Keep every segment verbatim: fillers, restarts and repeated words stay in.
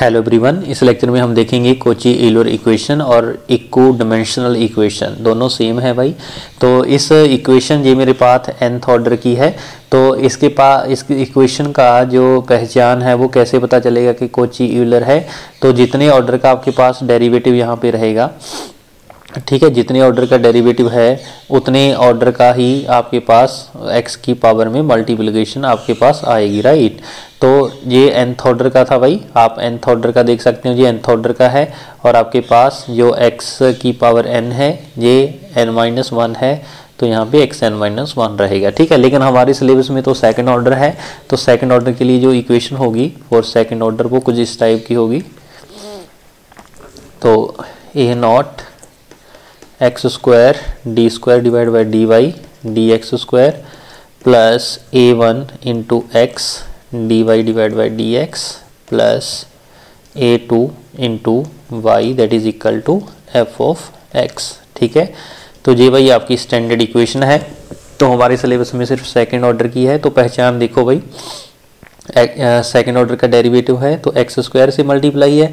Hello everyone, इस lecture में हम देखेंगे कोची यूलर इक्वेशन और इक्व डायमेंशनल इक्वेशन, दोनों सेम है भाई। तो इस इक्वेशन ये मेरे पास nth ऑर्डर की है, तो इसके पास इस इक्वेशन का जो पहचान है वो कैसे पता चलेगा कि कोची यूलर है। तो जितने ऑर्डर का आपके पास डेरिवेटिव यहाँ पे रहेगा, ठीक है, जितने ऑर्डर का डेरिवेटिव है उतने ऑर्डर का ही आपके पास x की पावर में मल्टीप्लिकेशन आपके पास आएगी, राइट। तो ये nth ऑर्डर का था भाई, आप nth ऑर्डर का देख सकते हो, ये nth ऑर्डर का है और आपके पास जो x की पावर n है ये n माइनस वन है, तो यहाँ पे एक्स एन माइनस वन रहेगा, ठीक है। लेकिन हमारे सिलेबस में तो सेकंड ऑर्डर है, तो सेकंड ऑर्डर के लिए जो इक्वेशन होगी फॉर सेकंड ऑर्डर वो कुछ इस टाइप की होगी। तो a naught x square d square divide by d y d x square plus a one into x d y divide by D x plus A two into y that is equal to f of x, ठीक है। तो ये भाई आपकी standard equation है, तो हमारे syllabus में सिर्फ सेकंड ऑर्डर की है। तो पहचान देखो भाई, सेकंड ऑर्डर का डेरिवेटिव है तो एक्स स्क्वायर से मल्टीप्लाई है,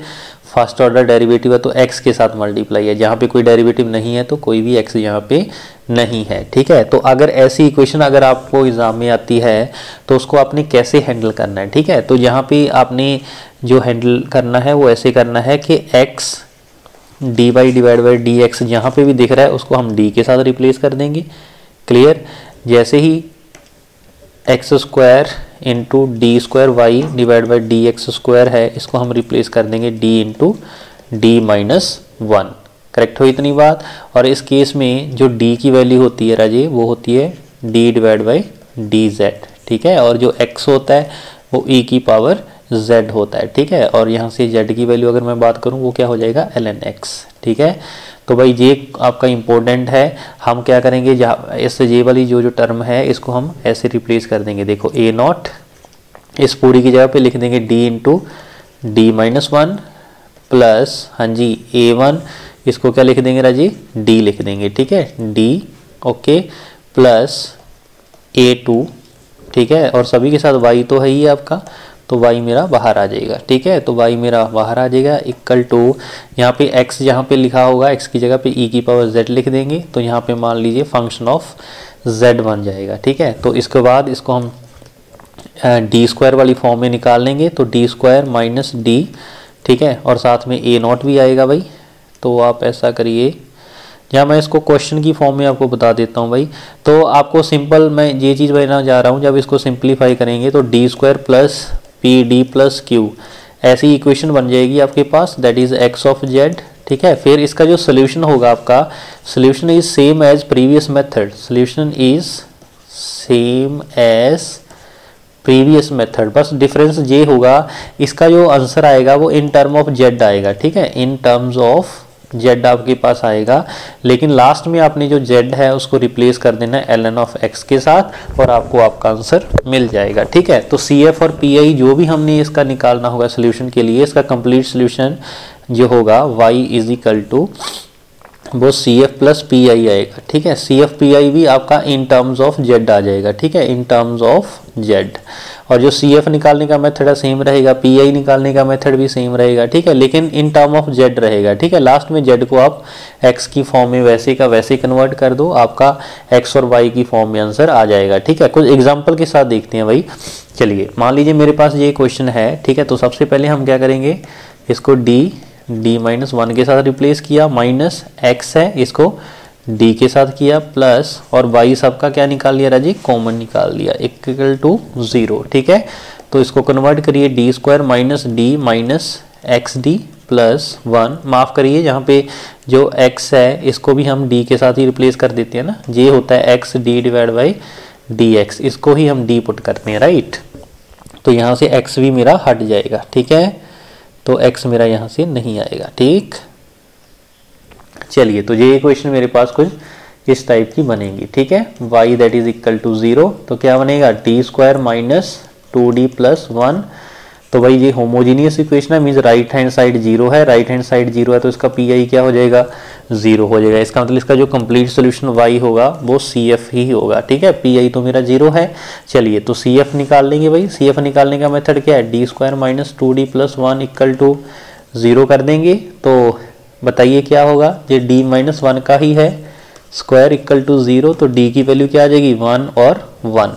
फर्स्ट ऑर्डर डेरिवेटिव है तो x के साथ मल्टीप्लाई है, जहाँ पे कोई डेरिवेटिव नहीं है तो कोई भी x यहाँ पे नहीं है, ठीक है। तो अगर ऐसी इक्वेशन अगर आपको एग्जाम में आती है तो उसको आपने कैसे हैंडल करना है, ठीक है। तो यहाँ पे आपने जो हैंडल करना है वो ऐसे करना है कि x dy divide by D X जहाँ पे भी दिख रहा है उसको हम d के साथ रिप्लेस कर देंगे, क्लियर। जैसे ही X square into D square Y divide by D x square है, इसको हम रिप्लेस कर देंगे D into D minus one, correct हो इतनी बात। और इस केस में जो डी की वैल्यू होती है राजे वो होती है D divide by D Z, ठीक है, और जो एक्स होता है वो ई की पावर जेड होता है, ठीक है। और यहाँ से जेड की वैल्यू अगर मैं बात करूँ वो क्या हो जाएगा, एल एन एक्स, ठीक है। तो भाई ये आपका इम्पोर्टेंट है, हम क्या करेंगे, इससे ये वाली जो जो टर्म है इसको हम ऐसे रिप्लेस कर देंगे। देखो ए नॉट इस पूरी की जगह पे लिख देंगे D into D minus one plus, हाँ जी, ए वन इसको क्या लिख देंगे राजी, डी लिख देंगे, ठीक है, डी, ओके, प्लस ए टू, ठीक है, और सभी के साथ वाई तो है ही आपका, तो y मेरा बाहर आ जाएगा, ठीक है। तो y मेरा बाहर आ जाएगा इक्वल टू, यहाँ पे x यहाँ पे लिखा होगा, x की जगह पे e की पावर z लिख देंगे, तो यहाँ पे मान लीजिए फंक्शन ऑफ z बन जाएगा, ठीक है। तो इसके बाद इसको हम डी स्क्वायर वाली फॉर्म में निकाल लेंगे, तो डी स्क्वायर माइनस डी, ठीक है, और साथ में a नॉट भी आएगा भाई। तो आप ऐसा करिए, या मैं इसको क्वेश्चन की फॉर्म में आपको बता देता हूँ भाई। तो आपको सिंपल, मैं ये चीज़ बनाना जा रहा हूँ, जब इसको सिंप्लीफाई करेंगे तो D square plus P D plus Q ऐसी इक्वेशन बन जाएगी आपके पास, that is X of Z, ठीक है। फिर इसका जो सोल्यूशन होगा, आपका solution is same as previous method, solution is same as previous method, बस डिफरेंस ये होगा इसका जो आंसर आएगा वो इन टर्म ऑफ जेड आएगा, ठीक है, इन टर्म्स ऑफ जेड आपके पास आएगा। लेकिन लास्ट में आपने जो जेड है उसको रिप्लेस कर देना है एल एन ऑफ एक्स के साथ और आपको आपका आंसर मिल जाएगा, ठीक है। तो सी एफ और पी आई जो भी हमने इसका निकालना होगा सोल्यूशन के लिए, इसका कंप्लीट सोल्यूशन जो होगा वाई इज इक्वल टू वो C F plus P I आएगा, ठीक है। सी एफ पी आई भी आपका इन टर्म्स ऑफ जेड आ जाएगा, ठीक है, इन टर्म्स ऑफ जेड। और जो सी एफ निकालने का मेथड है सेम रहेगा, पी आई निकालने का मेथड भी सेम रहेगा, ठीक है, लेकिन इन टर्म ऑफ जेड रहेगा, ठीक है। लास्ट में जेड को आप एक्स की फॉर्म में वैसे का वैसे कन्वर्ट कर दो, आपका एक्स और वाई की फॉर्म में आंसर आ जाएगा, ठीक है। कुछ एग्जाम्पल के साथ देखते हैं भाई। चलिए मान लीजिए मेरे पास ये क्वेश्चन है, ठीक है। तो सबसे पहले हम क्या करेंगे, इसको डी डी माइनस वन के साथ रिप्लेस किया, माइनस एक्स है इसको d के साथ किया, प्लस और y सबका क्या निकाल लिया राजी, कॉमन निकाल लिया, इक्वल टू जीरो, ठीक है। तो इसको कन्वर्ट करिए, D square minus D minus X D plus one, माफ़ करिए यहाँ पे जो x है इसको भी हम d के साथ ही रिप्लेस कर देते हैं ना, ये होता है X D divide by D X, इसको ही हम d पुट करते हैं, राइट। तो यहाँ से x भी मेरा हट जाएगा, ठीक है, तो x मेरा यहाँ से नहीं आएगा, ठीक। चलिए तो ये क्वेश्चन मेरे पास कुछ इस टाइप की बनेगी, ठीक है, y that is equal to zero, तो क्या बनेगा D square minus two D plus one तो भाई ये होमोजीनियस इक्वेशन है, means right hand side zero है, राइट हैंड साइड जीरो है तो इसका पी आई क्या हो जाएगा, जीरो हो जाएगा। इसका मतलब इसका जो कंप्लीट सोल्यूशन वाई होगा वो सी एफ ही होगा। ठीक है, पी आई तो मेरा जीरो है। चलिए तो सी एफ निकाल लेंगे भाई। सी एफ निकालने का मेथड क्या है, D square minus two D plus one equal to zero कर देंगे। तो बताइए क्या होगा, ये डी माइनस वन का ही है, स्क्वायर इक्वल टू जीरो, तो डी की वैल्यू क्या आ जाएगी, वन और वन।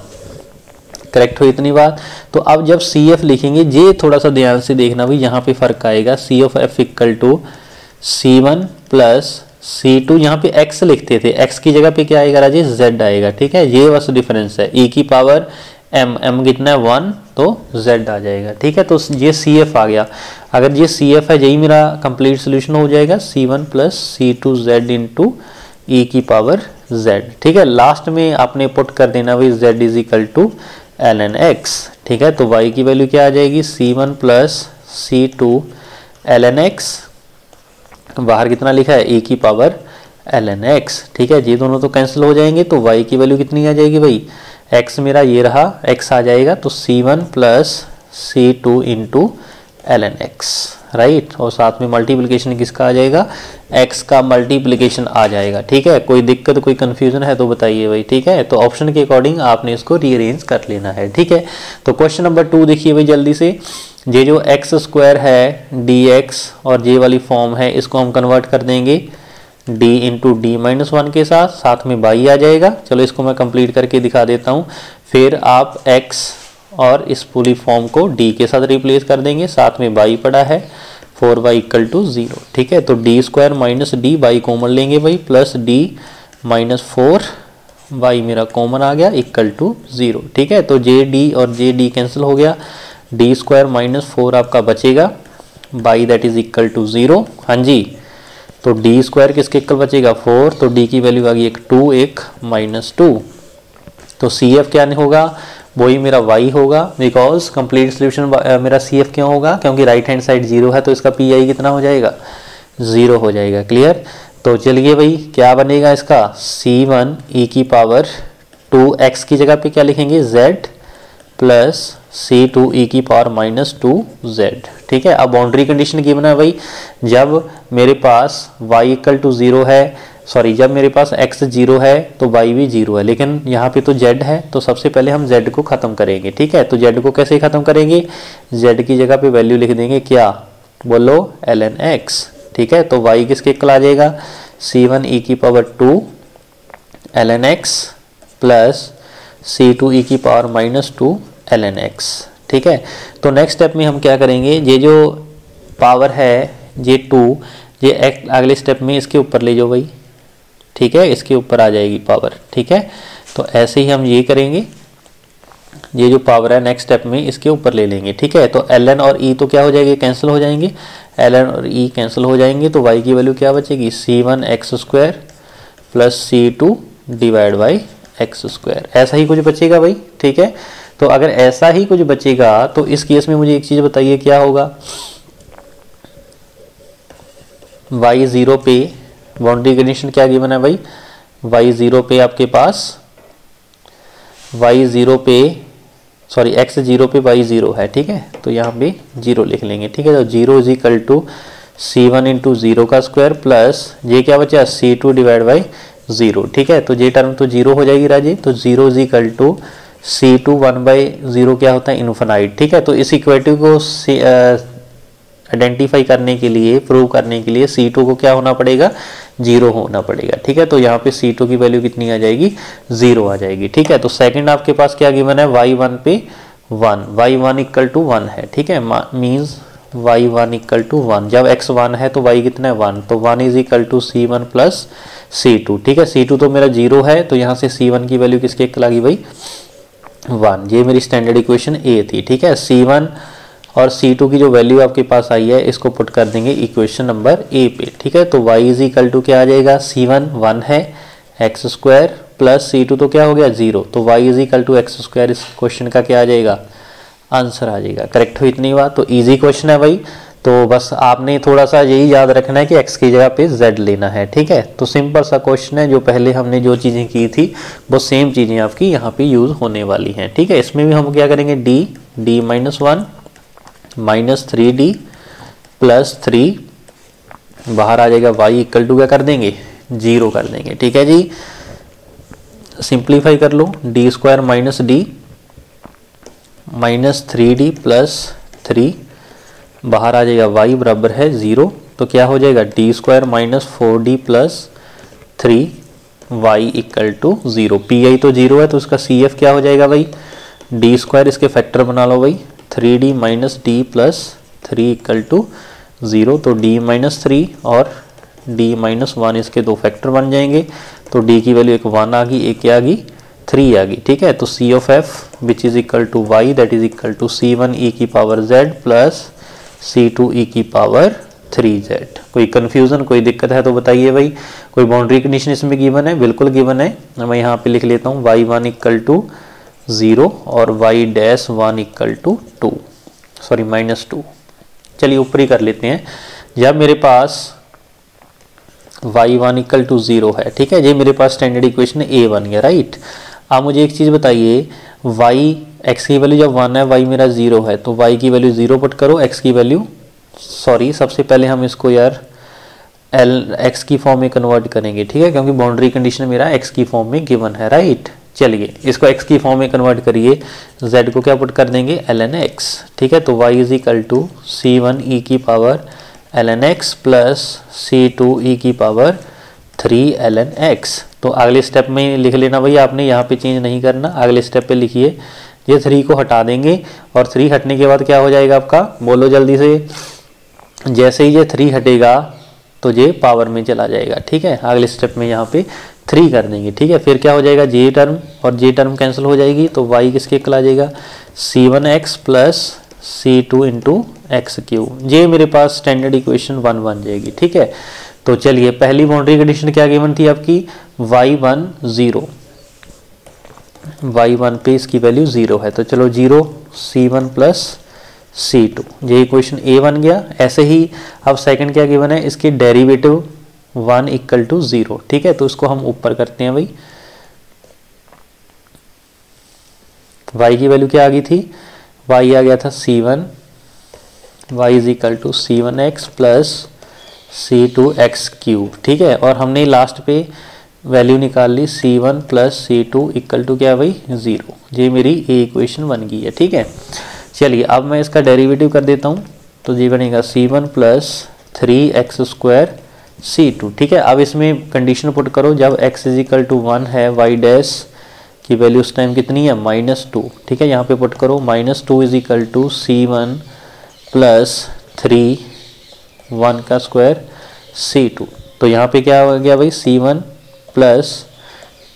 करेक्ट हुई इतनी बात। तो अब जब सी एफ लिखेंगे, ये थोड़ा सा ध्यान से देखना भाई, यहाँ पे फर्क आएगा। C of F equal to C one plus C two, यहाँ पे एक्स लिखते थे, एक्स की जगह पे क्या आएगा राजे, जेड आएगा। ठीक है, ये बस डिफरेंस है, ई की पावर एम, एम कितना है वन, तो जेड आ जाएगा। ठीक है, तो ये सी एफ आ गया। अगर ये सी एफ है, यही मेरा कंप्लीट सोल्यूशन हो जाएगा, C one plus C two Z into ई की पावर जेड। ठीक है, लास्ट में आपने पुट कर देना भाई Z is equal to L N x. ठीक है, तो y की वैल्यू क्या आ जाएगी, C one plus C two L N X, बाहर कितना लिखा है, e की पावर एल एन एक्स। ठीक है, ये दोनों तो कैंसिल हो जाएंगे, तो y की वैल्यू कितनी आ जाएगी भाई, x मेरा ये रहा, x आ जाएगा, तो C one plus C two into L N X, right. और साथ में मल्टीप्लिकेशन किसका आ जाएगा, x का मल्टीप्लिकेशन आ जाएगा। ठीक है, कोई दिक्कत कोई कन्फ्यूजन है तो बताइए भाई। ठीक है, तो ऑप्शन के अकॉर्डिंग आपने इसको रीअरेंज कर लेना है। ठीक है, तो क्वेश्चन नंबर टू देखिए भाई जल्दी से। ये जो एक्स स्क्वायर है dx और ये वाली फॉर्म है, इसको हम कन्वर्ट कर देंगे d into D minus one के साथ, साथ में y आ जाएगा। चलो इसको मैं कंप्लीट करके दिखा देता हूँ। फिर आप x और इस पूरी फॉर्म को d के साथ रिप्लेस कर देंगे, साथ में y पड़ा है, four Y equal to zero. ठीक है, तो D square minus D, Y common लेंगे भाई, plus D minus four Y मेरा कॉमन आ गया, इक्वल टू जीरो। ठीक है, तो जे डी और जे डी कैंसिल हो गया, डी स्क्वायर माइनस फोर आपका बचेगा, by that is equal to zero. हाँ जी, तो डी स्क्वायर किसके इक्वल बचेगा, फोर, तो डी की वैल्यू आ गई एक टू, एक माइनस टू। तो सी एफ क्या होगा, वही मेरा y होगा, बिकॉज कंप्लीट सोल्यूशन मेरा सी एफ क्यों होगा, क्योंकि राइट हैंड साइड जीरो है, तो इसका पी आई कितना हो जाएगा, जीरो हो जाएगा। क्लियर। तो चलिए भाई क्या बनेगा इसका, सी वन ई की पावर टू, एक्स की जगह पे क्या लिखेंगे, z प्लस सी टू ई की पावर माइनस टू जेड। ठीक है, अब बाउंड्री कंडीशन की बना है भाई, जब मेरे पास y इक्वल टू जीरो है, सॉरी जब मेरे पास x जीरो है तो y भी जीरो है, लेकिन यहाँ पे तो z है, तो सबसे पहले हम z को ख़त्म करेंगे। ठीक है, तो z को कैसे ख़त्म करेंगे, z की जगह पे वैल्यू लिख देंगे क्या, बोलो ln x। ठीक है, तो y किसके इक्वल आ जाएगा, c वन e की power two ln x plus c two e की power minus two ln x। ठीक है, तो नेक्स्ट स्टेप में हम क्या करेंगे, ये जो पावर है ये टू, ये अगले स्टेप में इसके ऊपर ले जाओ भाई। ठीक है, इसके ऊपर आ जाएगी पावर। ठीक है, तो ऐसे ही हम ये करेंगे, ये जो पावर है नेक्स्ट स्टेप में इसके ऊपर ले लेंगे। ठीक है, तो ln और e तो क्या हो जाएंगे, कैंसिल हो जाएंगे, ln और e कैंसिल हो जाएंगे, तो y की वैल्यू क्या बचेगी, C one X square plus C two divide by X square, ऐसा ही कुछ बचेगा भाई। ठीक है, तो अगर ऐसा ही कुछ बचेगा तो इस केस में मुझे एक चीज़ बताइए क्या होगा, वाई जीरो पे बाउंड्री कंडीशन क्या गिवन है भाई, वाई जीरो पे आपके पास वाई जीरो पे सॉरी एक्स जीरो पे वाई जीरो है। ठीक है, तो यहाँ पे जीरो लिख लेंगे। ठीक है, तो zero is equal to C one into zero का स्क्वायर प्लस ये क्या बचा, C two divide by zero. ठीक है, तो ये टर्म तो जीरो हो जाएगी राजे, तो zero is equal to C two one by zero क्या होता है, इनफिनाइट। ठीक है, तो इस इक्वेटिव को सी आइडेंटिफाई करने के लिए, प्रूव करने के लिए सी टू को क्या होना पड़ेगा, जीरो होना पड़ेगा। ठीक है, तो यहाँ पे सी टू की वैल्यू कितनी आ जाएगी, जीरो आ जाएगी। ठीक है, तो सेकंड आपके पास क्या गिवन है, वाई वन पे one, Y one equal to one है। ठीक है, means Y one equal to one, जब एक्स वन है तो वाई कितना है वन, तो one is equal to C one plus C two. ठीक है, सी टू तो मेरा जीरो है, तो यहाँ से सी वन की वैल्यू किसके इक्वल आ गई भाई, वन। ये मेरी स्टैंडर्ड इक्वेशन ए थी। ठीक है, सी वन और सी टू की जो वैल्यू आपके पास आई है इसको पुट कर देंगे इक्वेशन नंबर ए पे। ठीक है, तो y इज इक्वल टू क्या आ जाएगा, सी वन वन है, x square plus C two तो क्या हो गया जीरो, तो y is equal to X square, इस क्वेश्चन का क्या आ जाएगा, आंसर आ जाएगा। करेक्ट हुई इतनी बात। तो इजी क्वेश्चन है भाई, तो बस आपने थोड़ा सा यही याद रखना है कि x की जगह पे z लेना है। ठीक है, तो सिंपल सा क्वेश्चन है, जो पहले हमने जो चीज़ें की थी वो सेम चीज़ें आपकी यहाँ पे यूज़ होने वाली हैं। ठीक है, इसमें भी हम क्या करेंगे, d d minus one minus three D plus three, बाहर आ जाएगा y इक्वल टू क्या कर देंगे, जीरो कर देंगे। ठीक है जी, सिंप्लीफाई कर लो, D square minus D minus three D plus three, बाहर आ जाएगा y बराबर है ज़ीरो। तो क्या हो जाएगा, D square minus four D plus three Y equal to zero. P I तो जीरो है तो उसका सी एफ क्या हो जाएगा भाई, डी स्क्वायर, इसके फैक्टर बना लो भाई, three D minus D plus three equal to zero. तो डी माइनस थ्री और डी माइनस वन इसके दो फैक्टर बन जाएंगे, तो डी की वैल्यू एक वन आ गई, एक क्या आ गई, थ्री आ गई। ठीक है, तो C of F which is equal to Y that is equal to C one ई की power Z plus C two ई की पावर थ्री जेड। कोई कन्फ्यूज़न कोई दिक्कत है तो बताइए भाई, कोई बाउंड्री कंडीशन इसमें गिवन है, बिल्कुल गिवन है। मैं यहाँ पे लिख लेता हूँ Y one equal to zero और Y dash one equal to two sorry minus two. चलिए ऊपर ही कर लेते हैं। जब मेरे पास Y one equal to zero है, ठीक है, ये मेरे पास स्टैंडर्ड इक्वेशन ए बन गया, राइट। आप मुझे एक चीज़ बताइए, वाई एक्स की वैल्यू जब वन है, वाई मेरा ज़ीरो है, तो वाई की वैल्यू ज़ीरो पुट करो, एक्स की वैल्यू सॉरी सबसे पहले हम इसको यार एल एक्स की फॉर्म में कन्वर्ट करेंगे, ठीक है, क्योंकि बाउंड्री कंडीशन मेरा एक्स की फॉर्म में गिवन है, राइट। चलिए इसको एक्स की फॉर्म में कन्वर्ट करिए, जेड को क्या पुट कर देंगे, एल एन एक्स। ठीक है, तो Y is equal to C one ई की power L N x plus C two ई की power three L N x. तो अगले स्टेप में लिख लेना भाई आपने, यहाँ पे चेंज नहीं करना, अगले स्टेप पे लिखिए, ये थ्री को हटा देंगे और थ्री हटने के बाद क्या हो जाएगा आपका, बोलो जल्दी से, जैसे ही ये थ्री हटेगा तो ये पावर में चला जाएगा। ठीक है, अगले स्टेप में यहाँ पे थ्री कर देंगे। ठीक है, फिर क्या हो जाएगा, जे टर्म और जे टर्म कैंसिल हो जाएगी, तो वाई किसके इक्वल आ जाएगा, C one x plus C two into X cube. ये मेरे पास स्टैंडर्ड इक्वेशन वन बन जाएगी। ठीक है, तो चलिए पहली बाउंड्री कंडीशन क्या गिवन थी आपकी, Y one zero, Y one पे इसकी वैल्यू ज़ीरो है, तो चलो zero C one plus C two, ये इक्वेशन ए बन गया। ऐसे ही अब सेकंड क्या गिवन है, इसके derivative one equal to zero. ठीक है, तो इसको हम ऊपर करते हैं भाई, y की वैल्यू क्या आ गई थी, y आ गया था C one, Y is equal to C one x plus C two X cube. ठीक है, और हमने लास्ट पे वैल्यू निकाल ली, C one plus C two equal to क्या भाई, ज़ीरो। ये मेरी ए इक्वेशन बन गई है। ठीक है, चलिए अब मैं इसका डेरिवेटिव कर देता हूँ, तो ये बनेगा C one plus three X square C two. ठीक है, अब इसमें कंडीशन पुट करो, जब x is equal to one है, y डैश की वैल्यू उस टाइम कितनी है, माइनस टू। ठीक है, यहाँ पे पुट करो, minus two is equal to C one plus three one का स्क्वायर सी टू। तो यहाँ पे क्या हो गया भाई, C one plus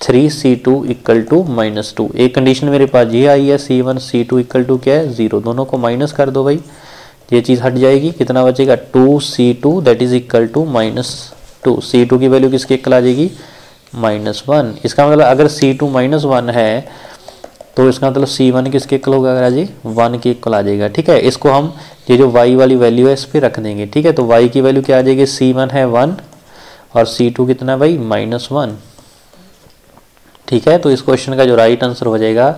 three C two equal to minus two. एक कंडीशन मेरे पास ये आई है, C one C two equal to क्या है, ज़ीरो, दोनों को माइनस कर दो भाई, ये चीज़ हट जाएगी, कितना बचेगा, two C two that is equal to minus two. C two की वैल्यू किसके इक्वल आ जाएगी, माइनस वन। इसका मतलब अगर सी टू माइनस वन है तो इसका मतलब सी वन किसके इक्वल होगा, अगर जी वन के इक्वल आ जाएगा। ठीक है, इसको हम ये जो वाई वाली वैल्यू है इस पर रख देंगे। ठीक है, तो वाई की वैल्यू क्या आ जाएगी, सी वन है वन और सी टू कितना भाई, माइनस वन। ठीक है, तो इस क्वेश्चन का जो राइट आंसर हो जाएगा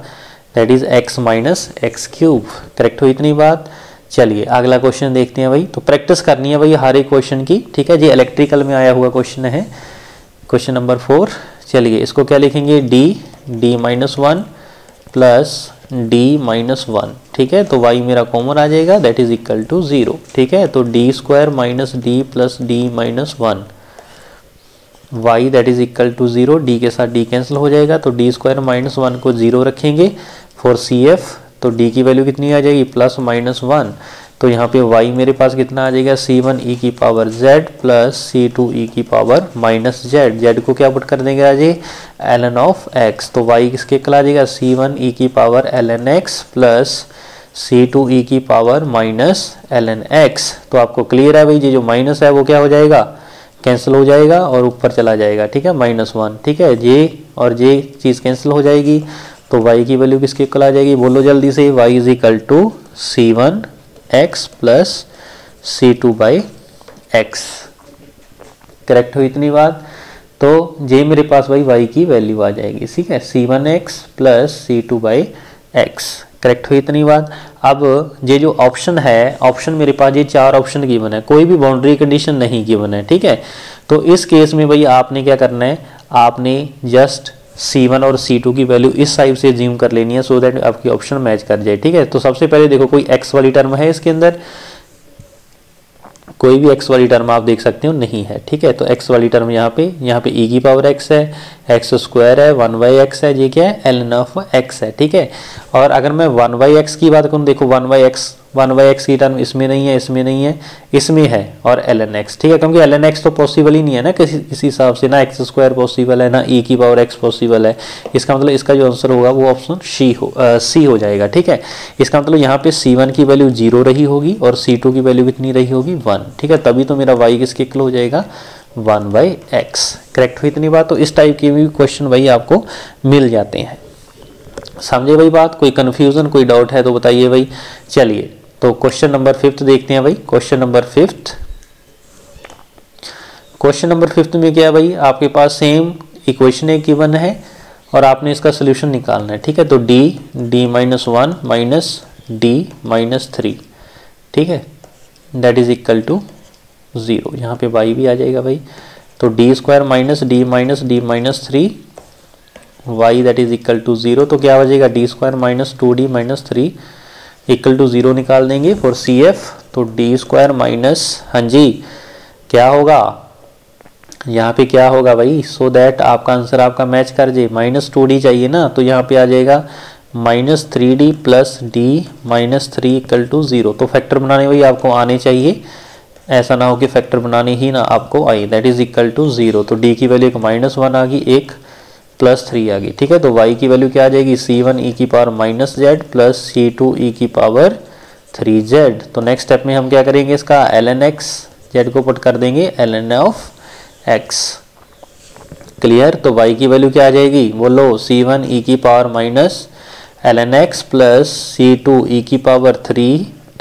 that is X minus X cube. Correct हुई इतनी बात। चलिए अगला क्वेश्चन देखते हैं भाई। तो प्रैक्टिस करनी है भाई हर एक क्वेश्चन की। ठीक है, ये इलेक्ट्रिकल में आया हुआ क्वेश्चन है, क्वेश्चन नंबर फोर। चलिए इसको क्या लिखेंगे, D D minus one plus D minus one. ठीक है, तो वाई मेरा कॉमन आ जाएगा that is equal to zero. ठीक है, तो D square minus D plus D minus one, y that is equal to zero. D के साथ d कैंसिल हो जाएगा, तो डी स्क्वायर माइनस वन को ज़ीरो रखेंगे फॉर सी एफ। तो d की वैल्यू कितनी आ जाएगी, प्लस माइनस वन। तो यहाँ पे y मेरे पास कितना आ जाएगा, सी वन ई की power z plus C two ई की पावर माइनस z। z को क्या पुट कर देंगे, आ जाए एल एन ऑफ एक्स। तो y किसके इक्वल आ जाएगा, सी वन ई की power L N x plus C two ई की power minus L N x. तो आपको क्लियर है भाई, ये जो माइनस है वो क्या हो जाएगा, कैंसिल हो जाएगा और ऊपर चला जाएगा। ठीक है, माइनस वन। ठीक है, जे और जे चीज़ कैंसिल हो जाएगी, तो y की वैल्यू किसके इक्वल आ जाएगी, बोलो जल्दी से, y is equal to C one x plus C two by x. Correct हुई इतनी बात। तो जे मेरे पास भाई y की वैल्यू आ जाएगी। ठीक है, C one x plus C two by x. Correct हुई इतनी बात। अब ये जो ऑप्शन है, ऑप्शन मेरे पास ये चार ऑप्शन गिवन है, कोई भी बाउंड्री कंडीशन नहीं गिवन है, ठीक है। तो इस केस में भाई आपने क्या करना है, आपने जस्ट सी वन और सी टू की वैल्यू इस साइड से ज्यूम कर लेनी है सो दैट आपकी ऑप्शन मैच कर जाए, ठीक है। तो सबसे पहले देखो कोई एक्स वाली टर्म है इसके अंदर, कोई भी एक्स वाली टर्म आप देख सकते हो नहीं है, ठीक है। तो एक्स वाली टर्म यहाँ पे यहाँ पे ई की पावर एक्स है, एक्स स्क्वायर है, वन बाई एक्स है, ये क्या है एल एन ऑफ एक्स है, ठीक है। और अगर मैं वन बाई एक्स की बात करूँ, देखो one by x one by x की टर्म इसमें नहीं है, इसमें नहीं है, इसमें है, और एल एन एक्स, ठीक है, क्योंकि एल एन एक्स तो पॉसिबल ही नहीं है ना किसी किसी हिसाब से, ना एक्स स्क्वायर पॉसिबल है, ना ई की पावर एक्स पॉसिबल है। इसका मतलब इसका जो आंसर होगा वो ऑप्शन सी हो सी हो जाएगा, ठीक है। इसका मतलब यहाँ पे सी वन की वैल्यू जीरो रही होगी और सी टू की वैल्यू कितनी रही होगी, वन, ठीक है। तभी तो मेरा वाई किसके इक्वल हो जाएगा, वन बाई एक्स, करेक्ट हुई इतनी बात। तो इस टाइप के भी क्वेश्चन भाई आपको मिल जाते हैं, समझे भाई बात। कोई कन्फ्यूजन कोई डाउट है तो बताइए भाई। चलिए तो क्वेश्चन नंबर फिफ्थ देखते हैं भाई। Question number fifth question number fifth में क्या है भाई, आपके पास सेम इक्वेशन एक गिवन है और आपने इसका सोल्यूशन निकालना है, ठीक है। तो d D minus one minus D minus three, ठीक है, that is equal to zero, यहाँ पे वाई भी आ जाएगा भाई। तो D square minus D minus D minus three y that is equal to zero. तो क्या हो जाएगा, D square minus two d minus three equal to zero निकाल देंगे फॉर सी एफ। तो डी स्क्वायर माइनस, हाँ जी, क्या होगा यहाँ पे, क्या होगा भाई, सो so दैट आपका आंसर आपका मैच कर जाए, माइनस टू डी चाहिए ना, तो यहाँ पे आ जाएगा minus three D plus D minus three equal to zero. तो फैक्टर बनाने भाई आपको आने चाहिए, ऐसा ना हो कि फैक्टर बनाने ही ना आपको आई, that is equal to zero. तो डी की वैल्यू एक माइनस वन आ गई, एक प्लस थ्री आ गई, ठीक है। तो y की वैल्यू क्या आ जाएगी, सी वन ई की power minus z plus C two ई की पावर थ्री जेड। तो नेक्स्ट स्टेप में हम क्या करेंगे, इसका एल एन एक्स, जेड को पुट कर देंगे L N of x, clear. तो y की वैल्यू क्या आ जाएगी, बोलो, सी वन ई की power minus L N x plus C two ई की power three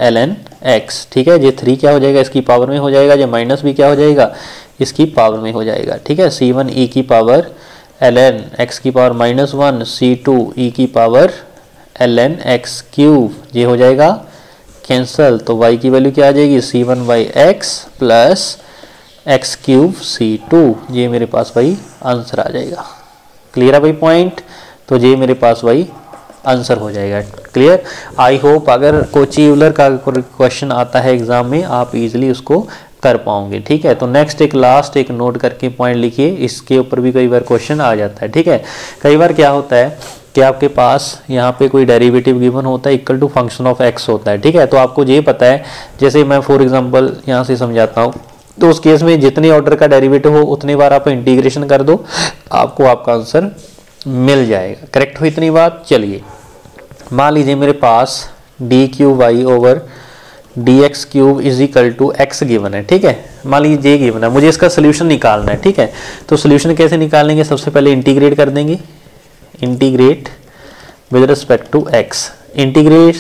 L N x, ठीक है। ये थ्री क्या हो जाएगा, इसकी पावर में हो जाएगा, ये माइनस भी क्या हो जाएगा, इसकी पावर में हो जाएगा, ठीक है। सी वन ई की पावर एल एन एक्स की power minus one C two ई की power L N x cube, ये हो जाएगा कैंसल। तो y की वैल्यू क्या आ जाएगी, C one by x plus x cube C two, ये मेरे पास भाई आंसर आ जाएगा, क्लियर है भाई पॉइंट। तो ये मेरे पास भाई आंसर हो जाएगा, क्लियर। आई होप अगर कोची यूलर का क्वेश्चन आता है एग्जाम में आप इजिली उसको कर पाओगे, ठीक है। तो नेक्स्ट एक लास्ट एक नोट करके पॉइंट लिखिए, इसके ऊपर भी कई बार क्वेश्चन आ जाता है, ठीक है। कई बार क्या होता है कि आपके पास यहाँ पे कोई डेरिवेटिव गिवन होता है, equal to function of x होता है, ठीक है। तो आपको ये पता है, जैसे मैं फॉर एग्जांपल यहाँ से समझाता हूँ, तो उस केस में जितने ऑर्डर का डेरिवेटिव हो उतनी बार आप इंटीग्रेशन कर दो, आपको आपका आंसर मिल जाएगा, करेक्ट हुई इतनी बात। चलिए मान लीजिए मेरे पास d cube y over d x cube is equal to x given है, ठीक है। मान लीजिए ये गिवन है, मुझे इसका सोल्यूशन निकालना है, ठीक है। तो सोल्यूशन कैसे निकालेंगे, सबसे पहले इंटीग्रेट कर देंगे, integrate with respect to x, integrate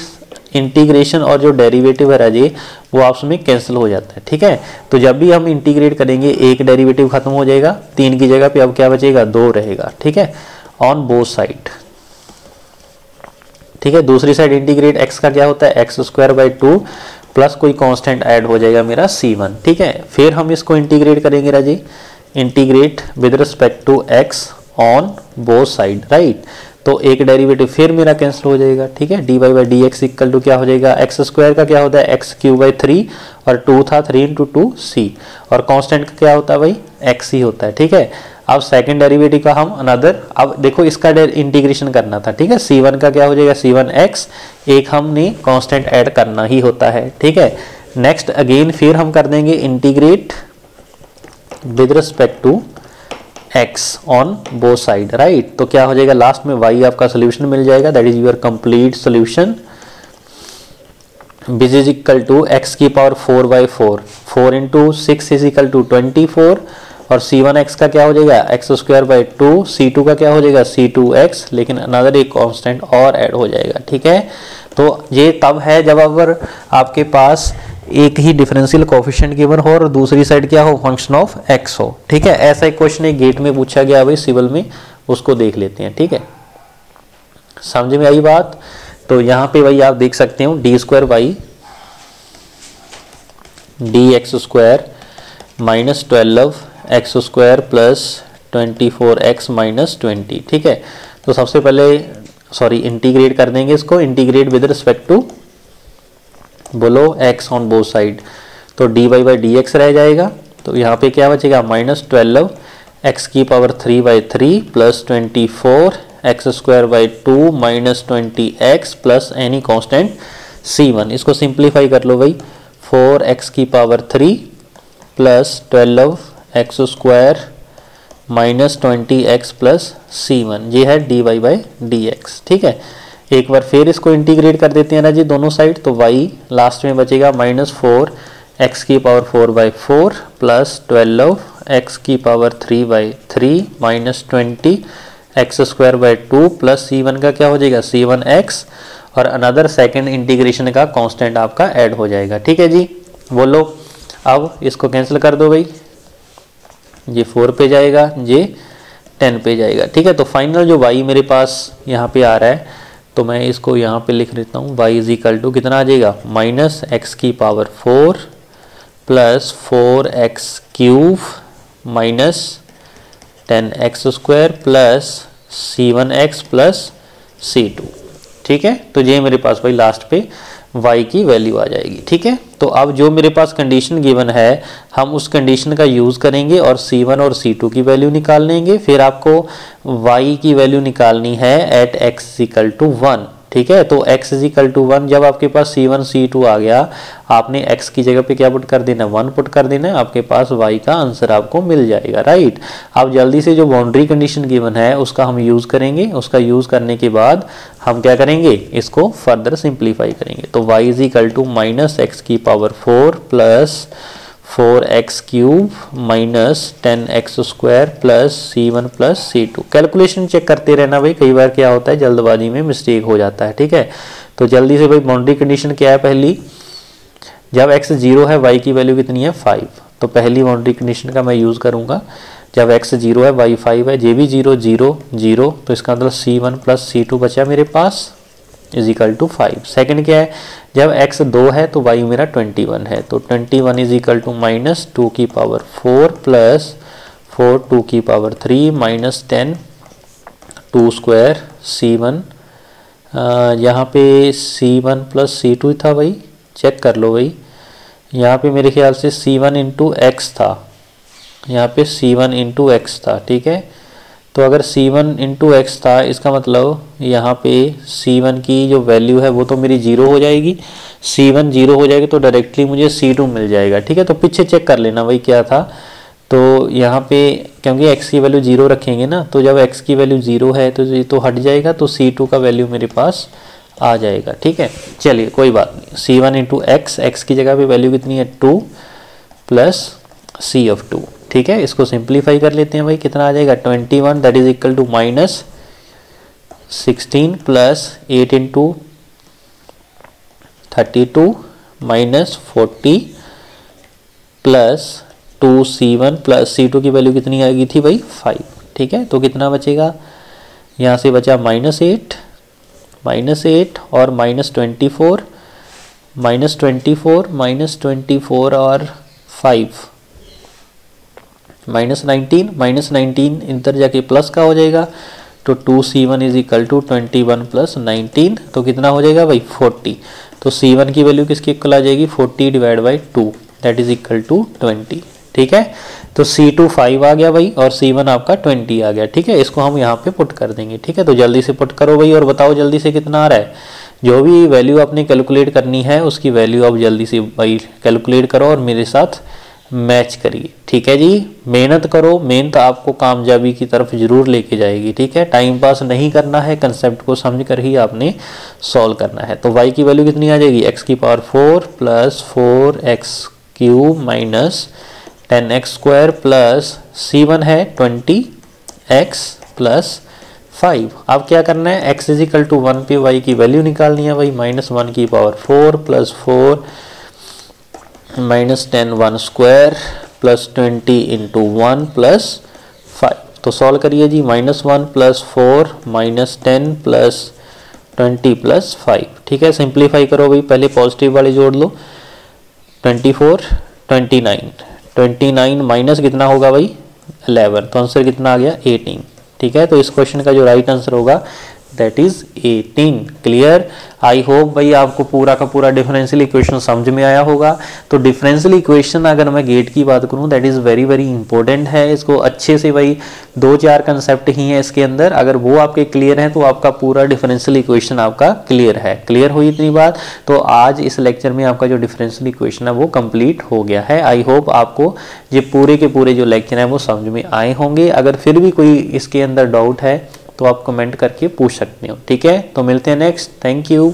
integration और जो डेरिवेटिव है राजे वो आपस में कैंसिल हो जाता है, ठीक है। तो जब भी हम इंटीग्रेट करेंगे एक डेरीवेटिव खत्म हो जाएगा, तीन की जगह पे अब क्या बचेगा, दो रहेगा, ठीक है, ऑन बोथ साइड, ठीक है। दूसरी साइड इंटीग्रेट एक्स का क्या होता है, x square by two plus कोई कांस्टेंट ऐड हो जाएगा मेरा सी वन, ठीक है। फिर हम इसको इंटीग्रेट करेंगे राजी, integrate with respect to x on both side, right. तो एक डेरिवेटिव फिर मेरा कैंसिल हो जाएगा, ठीक है। D y by D x equal to क्या हो जाएगा, एक्स स्क्वायर का क्या होता है एक्स क्यू बाई थ्री, और टू था थ्री इंटू टू सी, और कांस्टेंट का क्या होता है भाई एक्स ही होता है, ठीक है। अब सेकंड डेरिवेटिव का हम अनदर, अब देखो इसका इंटीग्रेशन करना था, ठीक है। सी वन का क्या हो जाएगा, सी वन एक्स, एक हमने कांस्टेंट ऐड करना ही होता है, ठीक है। नेक्स्ट अगेन फिर हम कर देंगे integrate with respect to x on both side, right. तो क्या हो जाएगा, लास्ट में वाई आपका सोल्यूशन मिल जाएगा, that is your complete solution, which is equal to x की power four by four, four into six is equal to twenty four, और सी वन एक्स का क्या हो जाएगा x square by two, C two का क्या हो जाएगा सी टू एक्स, लेकिन अनदर एक कांस्टेंट और ऐड हो जाएगा, ठीक है। तो ये तब है जब अगर आपके पास एक ही डिफरेंशियल कोफिशिएंट गिवन हो और दूसरी साइड क्या हो, फंक्शन ऑफ x हो, ठीक है। ऐसा एक क्वेश्चन एक गेट में पूछा गया भाई सिविल में, उसको देख लेते हैं, ठीक है, समझ में आई बात। तो यहाँ पे भाई आप देख सकते हो d square y d x square minus twelve x square plus twenty four x minus twenty. ठीक है, तो सबसे पहले सॉरी इंटीग्रेट कर देंगे इसको, इंटीग्रेट विद रिस्पेक्ट टू बोलो x ऑन बोथ साइड, तो d y by D x रह जाएगा। तो यहाँ पे क्या बचेगा माइनस ट्वेल्व एक्स की power three by three plus twenty four x square by two minus twenty x plus any constant C one. इसको सिंप्लीफाई कर लो भाई, फोर एक्स की power three plus twelve x square minus twenty x plus C one, ये है d y by D x. ठीक है, एक बार फिर इसको इंटीग्रेट कर देते हैं ना जी दोनों साइड, तो y लास्ट में बचेगा माइनस फोर एक्स की power four by four plus twelve x की power three by three minus twenty x square by two plus C one का क्या हो जाएगा सी वन एक्स, और अनदर सेकेंड इंटीग्रेशन का कांस्टेंट आपका ऐड हो जाएगा। ठीक है जी, बोलो अब इसको कैंसिल कर दो भाई, ये फोर पे जाएगा, ये टेन पे जाएगा। ठीक है, तो फाइनल जो y मेरे पास यहाँ पे आ रहा है, तो मैं इसको यहाँ पे लिख देता हूँ y इज इक्वल टू कितना आ जाएगा माइनस एक्स की power four plus four x cube minus ten x square plus C one x plus C two. ठीक है, तो ये मेरे पास भाई लास्ट पे y की वैल्यू आ जाएगी। ठीक है, तो अब जो मेरे पास कंडीशन गिवन है हम उस कंडीशन का यूज़ करेंगे और सी वन और सी टू की वैल्यू निकाल लेंगे। फिर आपको y की वैल्यू निकालनी है at x equal to one. ठीक है, तो x इक्वल टू वन जब आपके पास सी वन सी टू आ गया, आपने x की जगह पे क्या पुट कर देना वन पुट कर देना है, आपके पास y का आंसर आपको मिल जाएगा। राइट, अब जल्दी से जो बाउंड्री कंडीशन गिवन है उसका हम यूज़ करेंगे, उसका यूज़ करने के बाद हम क्या करेंगे इसको फर्दर सिंप्लीफाई करेंगे। तो y is equal to minus x की power four plus four x cube minus ten x square plus C one plus C two. Calculation check करते रहना भाई, कई बार क्या होता है जल्दबाजी में मिस्टेक हो जाता है। ठीक है, तो जल्दी से भाई बाउंड्री कंडीशन क्या है, पहली जब x जीरो है y की वैल्यू कितनी है फाइव, तो पहली बाउंड्री कंडीशन का मैं यूज़ करूँगा। जब x जीरो है y फाइव है, जे भी जीरो जीरो जीरो, तो इसका मतलब C one plus C two बचा मेरे पास is equal to five. Second क्या है, जब x दो है तो y मेरा ट्वेंटी वन है, तो twenty one is equal to minus two की power four plus four two की power three minus ten two square C one, यहाँ पे C one plus C two था भाई, चेक कर लो भाई, यहाँ पे मेरे ख्याल से सी वन इंटू एक्स था, यहाँ पे सी वन इंटू एक्स था। ठीक है, तो अगर सी वन इंटू एक्स था इसका मतलब यहाँ पे सी वन की जो वैल्यू है वो तो मेरी जीरो हो जाएगी, सी वन जीरो हो जाएगी तो डायरेक्टली मुझे सी टू मिल जाएगा। ठीक है, तो पीछे चेक कर लेना भाई क्या था, तो यहाँ पे क्योंकि एक्स की वैल्यू जीरो रखेंगे ना, तो जब एक्स की वैल्यू जीरो है तो ये तो हट जाएगा, तो सी टू का वैल्यू मेरे पास आ जाएगा। ठीक है, चलिए कोई बात नहीं, C one into x, x की जगह पर वैल्यू कितनी है two plus C of two. ठीक है, इसको सिंप्लीफाई कर लेते हैं भाई, कितना आ जाएगा twenty one that is equal to minus sixteen plus eight into thirty two minus forty plus two C one plus C two की वैल्यू कितनी आ गई थी भाई फाइव। ठीक है, तो कितना बचेगा, यहाँ से बचा माइनस एट माइनस एट और minus twenty four minus twenty four minus twenty four और five minus nineteen, minus nineteen इंतर जाके प्लस का हो जाएगा, तो two C one is equal to twenty one plus nineteen, तो कितना हो जाएगा भाई फोर्टी। तो सी वन की वैल्यू किसकी इक्वल आ जाएगी forty divide by two that is equal to twenty. ठीक है, तो सी टू फाइव आ गया भाई और सी वन आपका ट्वेंटी आ गया। ठीक है, इसको हम यहाँ पे पुट कर देंगे। ठीक है, तो जल्दी से पुट करो भाई और बताओ जल्दी से कितना आ रहा है, जो भी वैल्यू आपने कैलकुलेट करनी है उसकी वैल्यू आप जल्दी से भाई कैलकुलेट करो और मेरे साथ मैच करिए। ठीक है जी, मेहनत करो, मेहनत आपको कामयाबी की तरफ जरूर लेके जाएगी। ठीक है, टाइम पास नहीं करना है, कंसेप्ट को समझ कर ही आपने सॉल्व करना है। तो y की वैल्यू कितनी आ जाएगी x की power four plus four x cube minus ten x square plus C one है ट्वेंटी एक्स प्लस फाइव। अब क्या करना है, x is equal to one पे y की वैल्यू निकालनी है भाई, माइनस वन की power four plus four minus ten one square plus twenty into one plus five. तो सॉल्व करिए जी, minus one plus four minus ten plus twenty plus five. ठीक है, सिंप्लीफाई करो भाई, पहले पॉजिटिव वाले जोड़ लो, twenty four twenty nine twenty nine minus कितना होगा भाई इलेवन, तो आंसर कितना आ गया एटीन। ठीक है, तो इस क्वेश्चन का जो राइट आंसर होगा that is eighteen. Clear? I hope भाई आपको पूरा का पूरा डिफरेंशियल इक्वेशन समझ में आया होगा। तो डिफरेंशियल इक्वेशन अगर मैं गेट की बात करूं that is very very important है, इसको अच्छे से भाई दो चार कंसेप्ट ही हैं इसके अंदर, अगर वो आपके क्लियर हैं तो आपका पूरा डिफरेंशियल इक्वेशन आपका क्लियर है। क्लियर हुई इतनी बात? तो आज इस लेक्चर में आपका जो डिफरेंशियल इक्वेशन है वो कंप्लीट हो गया है। आई होप आपको ये पूरे के पूरे जो लेक्चर हैं वो समझ में आए होंगे। अगर फिर भी कोई इसके अंदर डाउट है तो आप कमेंट करके पूछ सकते हो। ठीक है, तो मिलते हैं नेक्स्ट। Thank you.